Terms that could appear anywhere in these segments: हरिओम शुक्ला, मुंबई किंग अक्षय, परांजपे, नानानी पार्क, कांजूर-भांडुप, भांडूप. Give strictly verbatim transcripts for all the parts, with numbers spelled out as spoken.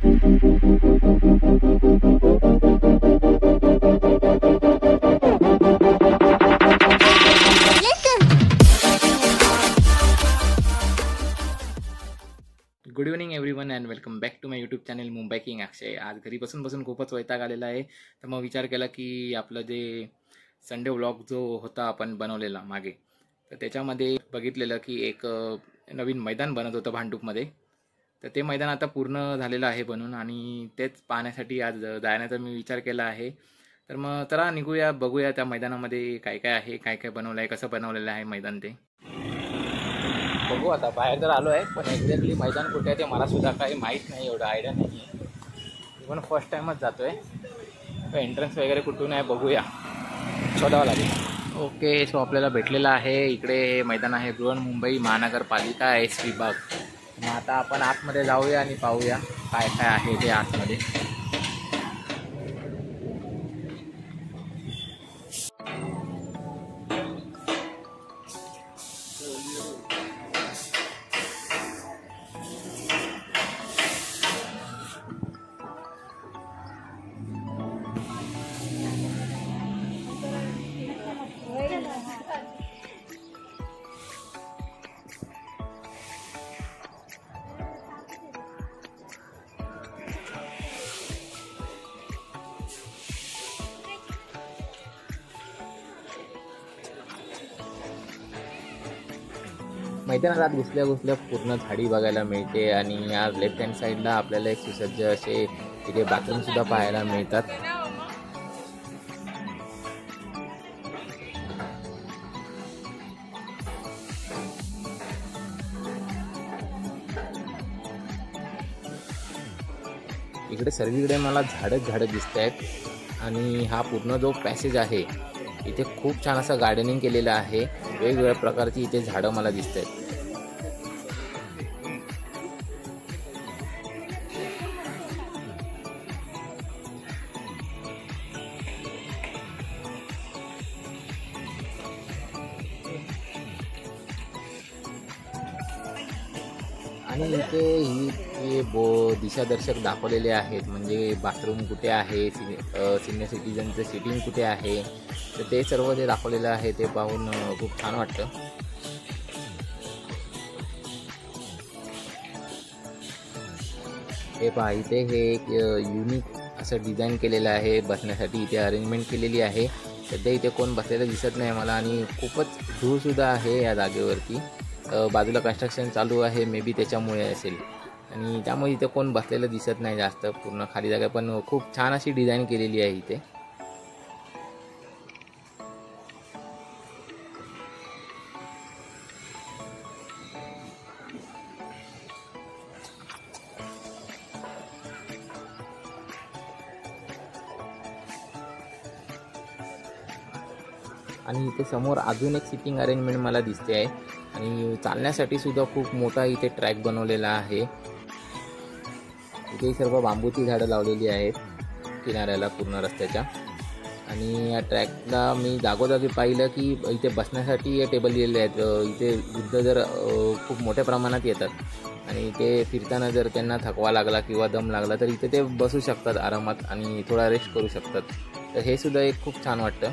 Good evening everyone and welcome back to my YouTube channel मुंबई किंग अक्षय। आज घरी बसून बसून खूपच वैताग आलेला आहे, तर मग विचार केला की आपलं जे संडे व्लॉग जो होता आपण बनवलेला मागे, तर त्याच्यामध्ये बघितलेलं की एक नवीन मैदान बनत होतं भांडूपमध्ये, तर ते मैदान आता पूर्ण झालेलं आहे बनून आणि तेच पाहण्यासाठी आज जाण्याचा मी विचार केला आहे। तर मग चला निघूया, बघूया त्या मैदानामध्ये काय काय आहे, काय काय बनवलं आहे, कसं बनवलेलं आहे मैदान ते बघू। आता बाहेर तर आलो आहे, पण एक्झॅक्टली मैदान कुठे आहे ते मलासुद्धा काही माहीत नाही, एवढं आयडिया नाही आहे, इव्हन फर्स्ट टाईमच जातो आहे। एंट्रन्स वगैरे कुठून आहे बघूया, शोधावं लागेल। ओके, सो आपल्याला भेटलेलं आहे इकडे मैदान आहे, बृहन मुंबई महानगरपालिका एस विभाग। मग आता आपण आतमध्ये जाऊया आणि पाहूया काय काय आहे ते आतमध्ये। मैदानात आत घुसल्या घुसल्या पूर्ण झाडी बघायला मिळते आणि या लेफ्ट हँड साईडला आपल्याला एक सुसज्ज असे तिथे बाथरूमसुद्धा पाहायला मिळतात। इकडे सर्वीकडे मला झाडच झाडं दिसत आहेत आणि हा पूर्ण जो पॅसेज आहे इथे खूप छान असं गार्डनिंग केलेलं आहे, वेगवेगळ्या प्रकारची इथे झाडं मला दिसत आहेत। आणि इथे ही बो दिशादर्शक दाखवलेले आहेत, म्हणजे बाथरूम कुठे आहे, सिनियर सिटीजनचं सिटिंग कुठे आहे, तर ते सर्व जे दाखवलेलं आहे ते पाहून खूप छान वाटतं। हे पहा इथे हे एक युनिक असं डिझाईन केलेलं आहे, बसण्यासाठी इथे अरेंजमेंट केलेली आहे। सध्या इथे कोण बसलेलं दिसत नाही मला आणि खूपच धूळसुद्धा आहे या जागेवरती, बाजूला कन्स्ट्रक्शन चालू आहे मे बी त्याच्यामुळे असेल आणि त्यामुळे इथे कोण बसलेलं दिसत नाही जास्त। पूर्ण खाली जागा पण खूप छान अशी डिझाईन केलेली आहे इथे। आणि इथे समोर अजून एक सिटिंग अरेंजमेंट मला दिसते आहे आणि चालण्यासाठी सुद्धा खूप मोठा इथे ट्रॅक बनवलेला आहे। इथे सर्व बांबूची झाडं लावलेली आहेत किनाऱ्याला पूर्ण रस्त्याच्या आणि या ट्रॅकला मी जागोजागी पाहिलं की इथे बसण्यासाठी टेबल दिलेले आहेत। इथे वृद्ध जर खूप मोठ्या प्रमाणात येतात आणि ते फिरताना जर त्यांना थकवा लागला किंवा दम लागला तर इथे ते बसू शकतात आरामात आणि थोडा रेस्ट करू शकतात, तर हे सुद्धा एक खूप छान वाटतं।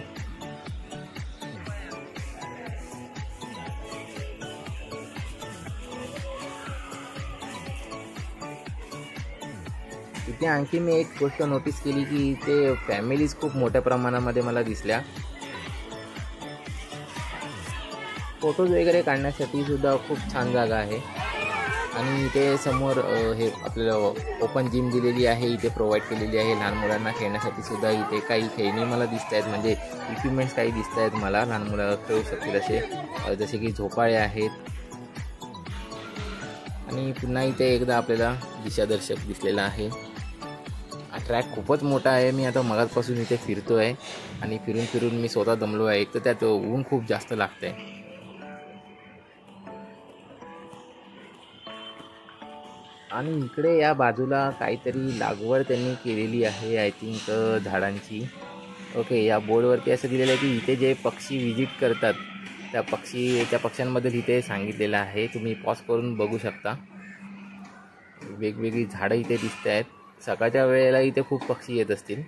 इथे आणखी मी एक गोष्ट नोटीस केली की इथे फॅमिलीज खूप मोठ्या प्रमाणामध्ये मला दिसल्या। फोटोज वगैरे काढण्यासाठी सुद्धा खूप छान जागा आहे आणि इथे समोर हे आपल्याला ओपन जिम दिलेली आहे, इथे प्रोव्हाइड केलेली आहे लहान मुलांना खेळण्यासाठी सुद्धा। इथे काही खेळणी मला दिसत आहेत, म्हणजे इक्विपमेंट्स काही दिसत आहेत मला लहान मुलाला खेळू शकतील असे, जसे की झोपाळे आहेत। आणि पुन्हा इथे एकदा आपल्याला दिशादर्शक दिसलेला आहे। हा ट्रॅक खूपच मोठा आहे, मी आता मगासपासून इथे फिरतो आहे आणि फिरून फिरून मी स्वतः दमलो आहे, एक तर त्यात ऊन खूप जास्त लागतं आहे। आणि इकडे या बाजूला काहीतरी लागवड त्यांनी केलेली आहे आय थिंक झाडांची। ओके, या बोर्डवरती असं दिलेलं आहे की इथे जे पक्षी व्हिजिट करतात त्या पक्षी त्या पक्ष्यांबद्दल इथे सांगितलेलं आहे, तुम्ही पॉज करून बघू शकता। वेगवेगळी झाडं इथे दिसत आहेत। सकाळच्या वेळेला इथे खूप पक्षी येत असतील।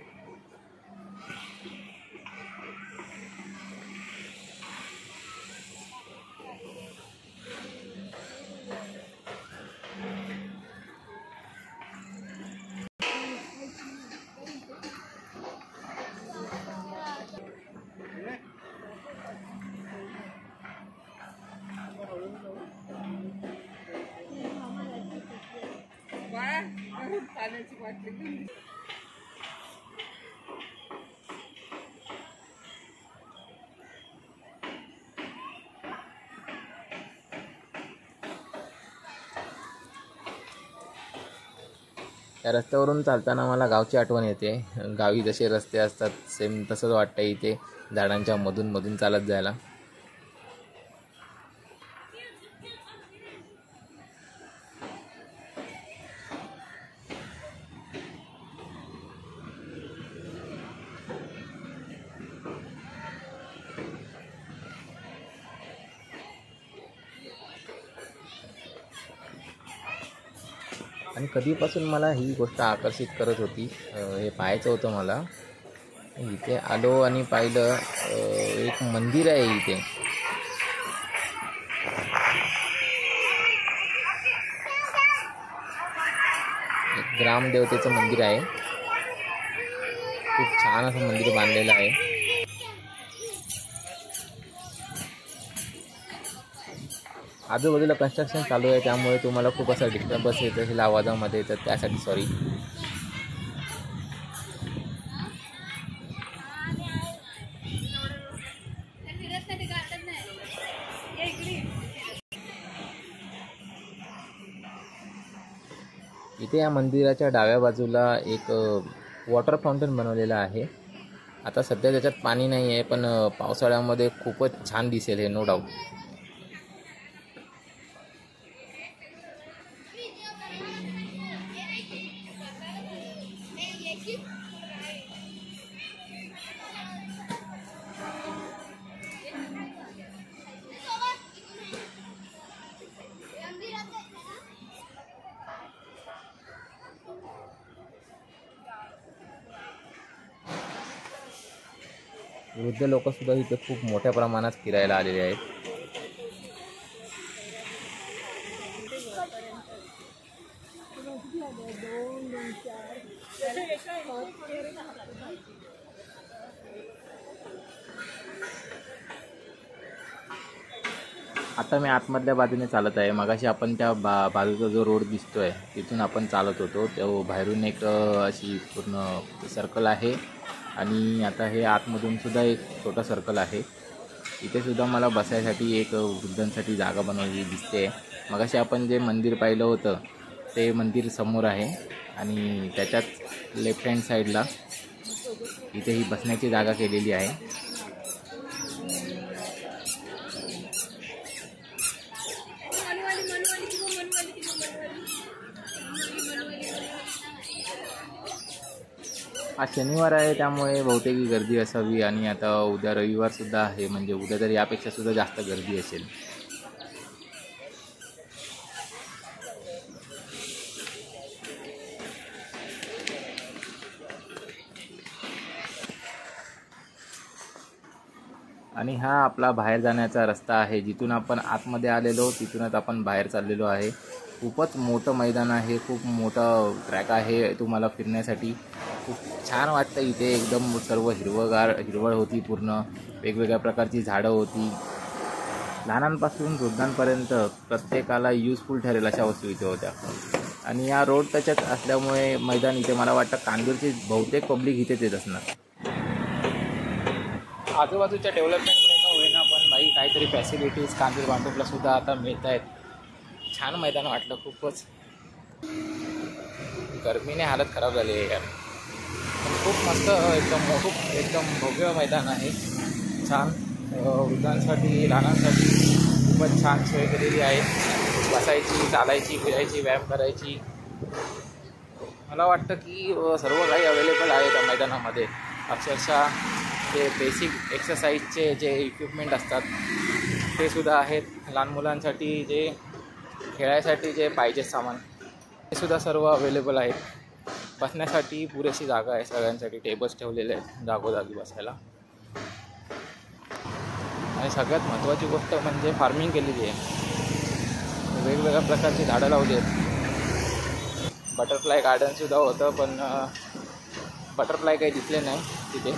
त्या रस्त्यावरून चालताना मला गावची आठवण येते। गावी जसे रस्ते असतात सेम तसंच वाटतं इथे झाडांच्या मधून मधून चालत जायला। आणि कधीपासून मला ही गोष्ट आकर्षित करत होती, हे पाहायचं होतं मला। इथे आलो आणि पाहिलं एक मंदिर आहे इथे। ग्रामदेवतेचं मंदिर आहे, खूप छान असं मंदिर बांधलेलं आहे। आजूबाजूला कंस्ट्रक्शन चालू आहे त्यामुळे तुम्हाला खूप असा डिस्टर्बन्स येत असेल आवाजामध्ये, तर त्यासाठी सॉरी। इथे या मंदिराच्या डाव्या बाजूला एक वॉटर फाउंटन बनवलेलं आहे। आता सध्या त्याच्यात पाणी नाही आहे पण पावसाळ्यामध्ये खूपच छान दिसेल हे नो डाऊट। वृद्ध लोकसुद्धा इथे खूप मोठ्या प्रमाणात फिरायला आलेले आहेत। आता मी आतमधल्या बाजूने चालत आहे। मगाशी आपण त्या बा बाजूचा जो रोड दिसतोय तिथून आपण चालत होतो, तो बाहेरून एक अशी पूर्ण सर्कल आहे आणि आता हे आतमधून सुद्धा एक छोटा सर्कल आहे। इथे सुद्धा मला बसायसाठी एक वृद्धांसाठी जागा बनवली दिसते। मगाशी आपण जे मंदिर पाहिलं होतं ते मंदिर समोर आहे आणि त्याच्यात लेफ्ट हँड साईडला इथे ही बसण्याची जागा केलेली आहे। आज शनिवार आहे त्यामुळे बहुतेक गर्दी असावी आणि आता उद्या रविवारसुद्धा आहे, म्हणजे उद्या तर यापेक्षा सुद्धा जास्त गर्दी असेल। आणि हा आपला बाहेर जाण्याचा रस्ता आहे, जिथून आपण आतमध्ये आलेलो तिथूनच आपण बाहेर चाललेलो आहे। खूपच मोठं मैदान आहे, खूप मोठा ट्रॅक आहे तुम्हाला फिरण्यासाठी। खूप छान वाटतं इथे, एकदम सर्व हिरवगार हिरवळ होती, पूर्ण वेगवेगळ्या प्रकारची झाडं होती। लहानांपासून वृद्धांपर्यंत प्रत्येकाला यूजफुल ठरेल अशा वस्तू इथे होत्या। आणि या रोड त्याच्यात असल्यामुळे मैदान इथे मला वाटतं कांजूरची बहुतेक पब्लिक इथेच येत असणार। आजूबाजूच्या डेव्हलपमेंटमुळे का होईना पण बाई काहीतरी फॅसिलिटीज कांजूर-भांडुपला सुद्धा आता मिळत आहेत। छान मैदान वाटलं खूपच। गर्मीने हालत खराब झाली आहे यार, खूप मस्त एकदम मोठं एकदम भव्य मैदान आहे। छान वृद्धांसाठी लहानांसाठी खूपच छान सोय केलेली आहे, बसायची चालायची फिरायची व्यायाम करायची। मला वाटतं की सर्व काही अवेलेबल आहे त्या मैदानामध्ये। अक्षरशः जे बेसिक एक्सरसाइजचे जे इक्विपमेंट असतात ते सुद्धा आहेत, लहान मुलांसाठी जे खेळायसाठी जे पाहिजे सामान सुद्धा सर्व अवेलेबल आहेत. बसण्यासाठी पुरेशी जागा आहे, सगळ्यांसाठी टेबल्स ठेवलेले आहेत जागोजागी बसायला. आणि सगळ्यात महत्त्वाची गोष्ट म्हणजे फार्मिंग केलेली आहे, वेगवेगळ्या प्रकारची झाडं लावली आहेत. बटरफ्लाय गार्डनसुद्धा होतं पण बटरफ्लाय काही दिसले नाही तिथे,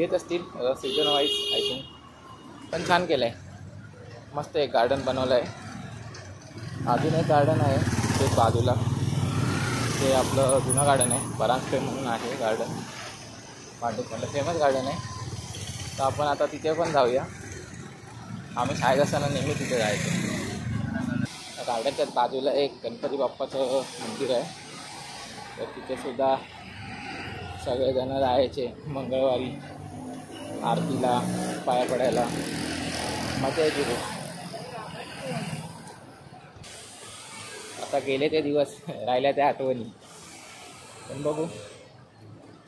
येत असतील सीजन वाईज आय थिंक. पण छान केलं आहे, मस्त एक गार्डन बनवलं आहे. अजून एक गार्डन आहे ते बाजूला, ते आपलं जुनं गार्डन आहे परांजपे म्हणून आहे गार्डन, भांडूपमधलं फेमस गार्डन आहे. तर आपण आता तिथे पण जाऊया, आम्ही शाळेत असताना नेहमी तिथे जायचो. गार्डनच्या बाजूला एक गणपती बाप्पाचं मंदिर आहे, तर तिथेसुद्धा सगळेजण जायचे मंगळवारी आरतीला पाया पडायला, मजा यायची खूप. आता गेले ते दिवस, राहिल्या त्या आठवणी. पण बघू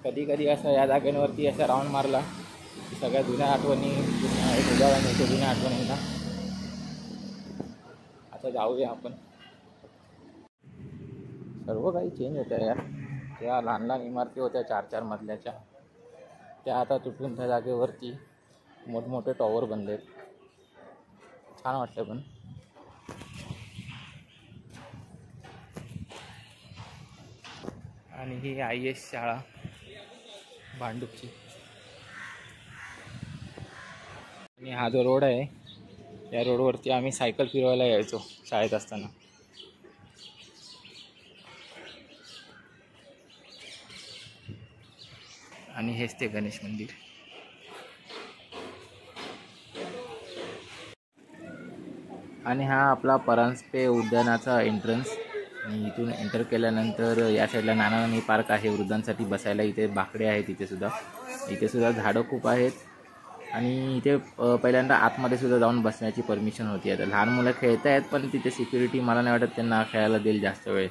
कधी कधी असं या जागेवरती असा राऊंड मारला सगळ्या जुन्या आठवणी, जुन्या एक उदाहरण येतो जुन्या आठवणींना. आता जाऊया आपण. सर्व काही चेंज होत्या यार, त्या लहान लहान इमारती होत्या चार चार मजल्याच्या, त्या आता तुटून त्या जागेवरती मोठमोठे टॉवर बनलेत. छान वाटतं. पण आणि ही आय एस शाळा भांडुपची. आणि हा जो रोड आहे त्या रोडवरती आम्ही सायकल फिरवायला यायचो शाळेत असताना. आणि हेच ते गणेश मंदिर. आणि हा आपला परांजपे उद्यानाचा एंट्रन्स. आणि इथून एंटर केल्यानंतर या साईडला नानानी पार्क आहे वृद्धांसाठी बसायला, इथे बाकडे आहेत, इथेसुद्धा इथेसुद्धा झाडं खूप आहेत. आणि इथे पहिल्यांदा आतमध्ये सुद्धा जाऊन बसण्याची परमिशन होती. आता लहान मुलं खेळत आहेत पण तिथे सिक्युरिटी मला नाही वाटत त्यांना खेळायला देईल जास्त वेळ.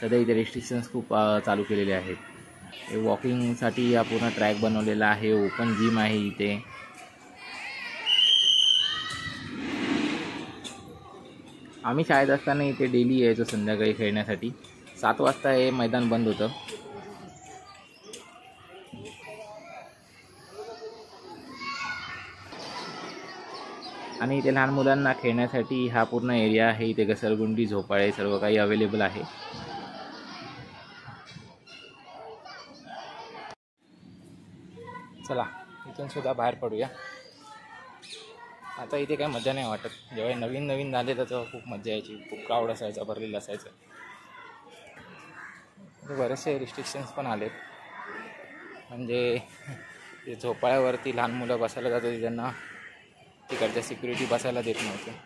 सध्या इथे रेस्ट्रिक्शन्स खूप चालू केलेले आहेत. वॉकिंगसाठी हा पूर्ण ट्रॅक बनवलेला आहे, ओपन जिम आहे इथे. आम्ही शाळेत असताना इथे डेली यायचो संध्याकाळी खेळण्यासाठी. सात वाजता हे मैदान बंद होतं. आणि इथे लहान मुलांना खेळण्यासाठी हा पूर्ण एरिया आहे, इथे घसरगुंडी झोपाळे सर्व काही अवेलेबल आहे. चला इथून सुद्धा बाहेर पडूया. आता इथे काय मजा नाही वाटत, जेव्हा नवीन नवीन झाले तर खूप मजा यायची, खूप क्राऊड असायचा, भरलेलं असायचं. बरेचसे रिस्ट्रिक्शन्स पण आलेत, म्हणजे झोपाळ्यावरती लहान मुलं बसायला जात होती त्यांना तिकडच्या सिक्युरिटी बसायला देत नव्हते.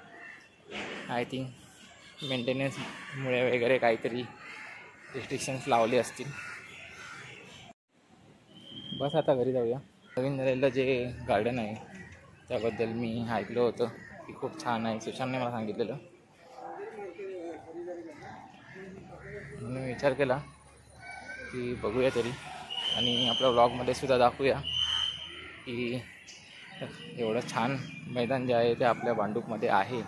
आय थिंक मेंटेनन्समुळे वगैरे काहीतरी रिस्ट्रिक्शन्स लावले असतील. बस आता घरी जाऊया. नवीन झालेलं जे गार्डन आहे त्याबद्दल मी ऐकलं होतं की खूप छान आहे, सुशांतने मला सांगितलेलं, म्हणून विचार केला की बघूया तरी. आणि आपल्या व्लॉगमध्ये सुद्धा दाखवूया की एवढं छान मैदान जे आहे ते आपल्या भांडूपमध्ये आहे.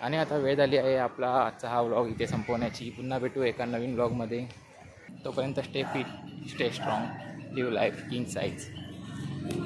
आणि आता वेळ झाली आहे आपला आजचा हा व्लॉग इथे संपवण्याची. पुन्हा भेटू एका नवीन व्लॉगमध्ये. तोपर्यंत stay fit, stay strong, live life king size.